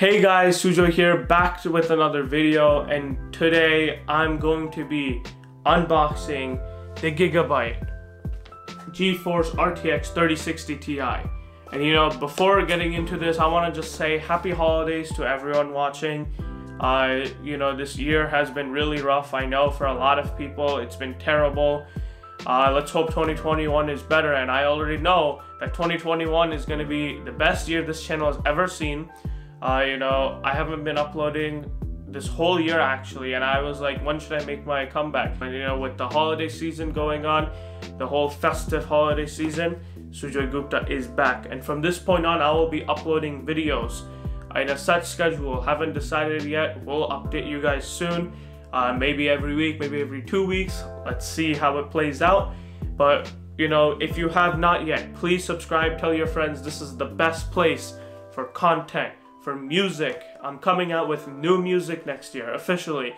Hey guys, Sujoy here, back with another video, and today I'm going to be unboxing the Gigabyte GeForce RTX 3060 Ti. And you know, before getting into this, I want to just say happy holidays to everyone watching. You know, this year has been really rough. I know for a lot of people it's been terrible. Let's hope 2021 is better, and I already know that 2021 is going to be the best year this channel has ever seen. You know, I haven't been uploading this whole year actually, and I was like, when should I make my comeback? And you know, with the holiday season going on, the whole festive holiday season, Sujoy Gupta is back, and from this point on I will be uploading videos in a set schedule. Haven't decided yet, we'll update you guys soon. Maybe every week, maybe every 2 weeks, let's see how it plays out. But you know, if you have not yet, please subscribe, tell your friends. This is the best place for content, for music. I'm coming out with new music next year officially.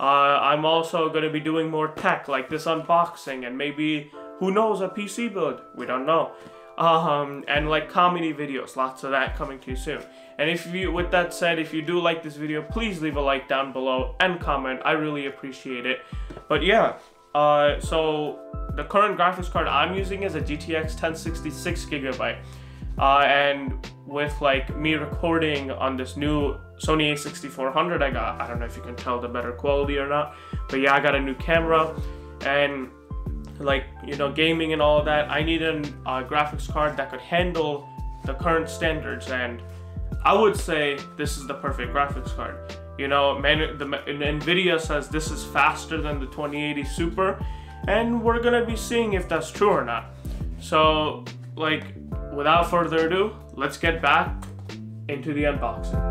I'm also going to be doing more tech like this unboxing, and maybe, who knows, a PC build, we don't know, and like comedy videos, lots of that coming to you soon. And if you, with that said, if you do like this video, please leave a like down below and comment, I really appreciate it. But yeah, so the current graphics card I'm using is a GTX 1060 6GB. And with like me recording on this new Sony A6400 I got, I don't know if you can tell the better quality or not, but yeah, I got a new camera, and like, you know, gaming and all of that, I need a graphics card that could handle the current standards, and I would say this is the perfect graphics card. You know, Nvidia says this is faster than the 2080 Super, and we're gonna be seeing if that's true or not. So like, without further ado, let's get back into the unboxing.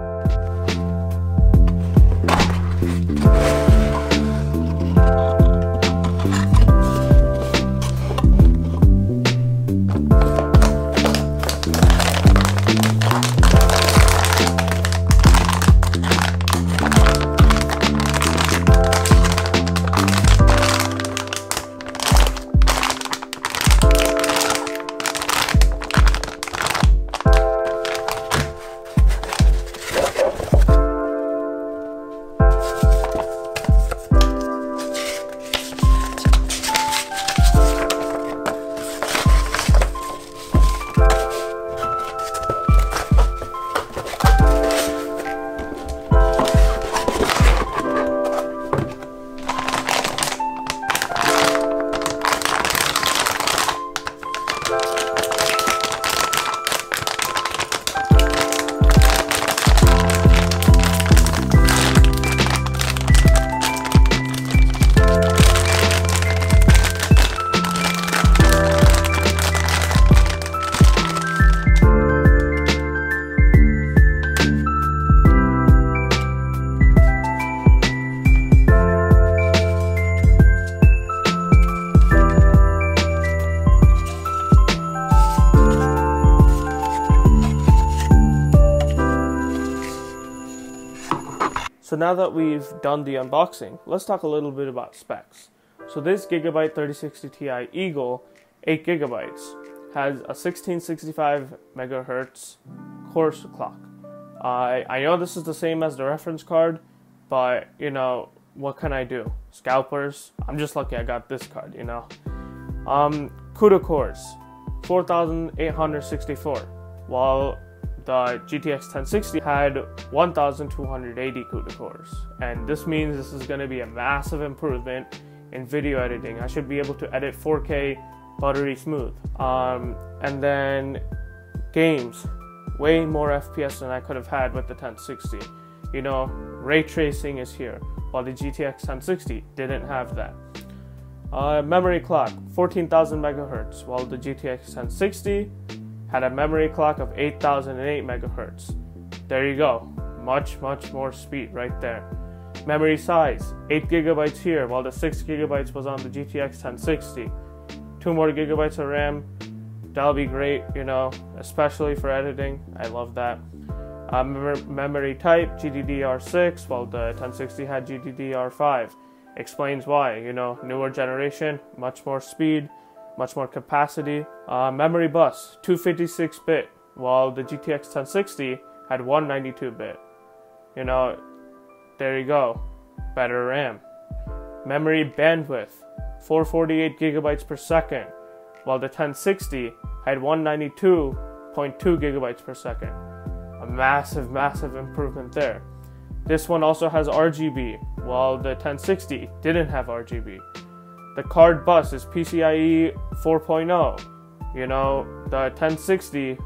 So now that we've done the unboxing, let's talk a little bit about specs. So this Gigabyte 3060 Ti Eagle, 8GB, has a 1665 MHz core clock. I know this is the same as the reference card, but you know, what can I do? Scalpers, I'm just lucky I got this card, you know. CUDA Cores, 4864, while the GTX 1060 had 1280 CUDA cores, and this means this is going to be a massive improvement in video editing. I should be able to edit 4K buttery smooth, and then games, way more FPS than I could have had with the 1060. You know, ray tracing is here, while the GTX 1060 didn't have that. Memory clock, 14,000 megahertz, while the GTX 1060 had a memory clock of 8,008 megahertz. There you go, much more speed right there. Memory size, 8 gigabytes here, while the 6 gigabytes was on the GTX 1060. 2 more gigabytes of RAM, that'll be great, you know, especially for editing. I love that. Memory type, GDDR6, while the 1060 had GDDR5. Explains why, you know, newer generation, much more speed, much more capacity. Memory bus, 256-bit, while the GTX 1060 had 192-bit. you know, there you go, better RAM. Memory bandwidth, 448 gigabytes per second, while the 1060 had 192.2 gigabytes per second. A massive, massive improvement there. This one also has RGB, while the 1060 didn't have RGB. The card bus is PCIe 4.0. You know, the 1060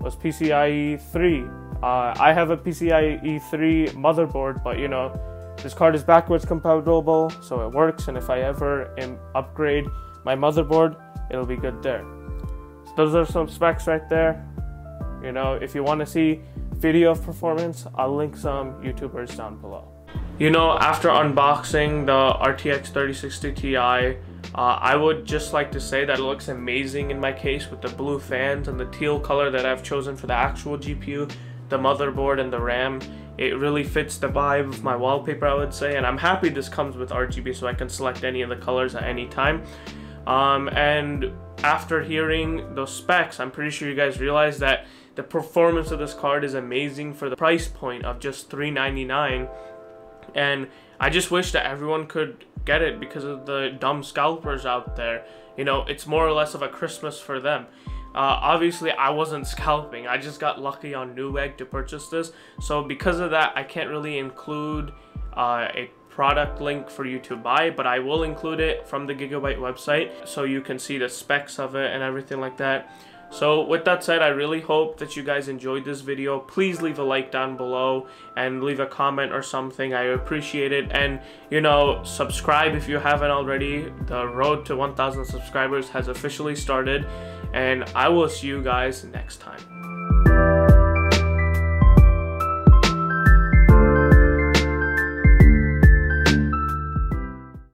was PCIe 3. I have a PCIe 3 motherboard, but you know, this card is backwards compatible, so it works, and if I ever upgrade my motherboard, it'll be good there. So those are some specs right there. You know, if you want to see video of performance, I'll link some YouTubers down below. You know, after unboxing the RTX 3060 Ti, I would just like to say that it looks amazing in my case with the blue fans and the teal color that I've chosen for the actual GPU, the motherboard, and the RAM. It really fits the vibe of my wallpaper, I would say, and I'm happy this comes with RGB so I can select any of the colors at any time. And after hearing those specs, I'm pretty sure you guys realize that the performance of this card is amazing for the price point of just $399, and I just wish that everyone could get it because of the dumb scalpers out there. You know, it's more or less of a Christmas for them. Obviously, I wasn't scalping. I just got lucky on Newegg to purchase this. So because of that, I can't really include a product link for you to buy, but I will include it from the Gigabyte website so you can see the specs of it and everything like that. So with that said, I really hope that you guys enjoyed this video. Please leave a like down below and leave a comment or something. I appreciate it. And, you know, subscribe if you haven't already. The road to 1,000 subscribers has officially started. And I will see you guys next time.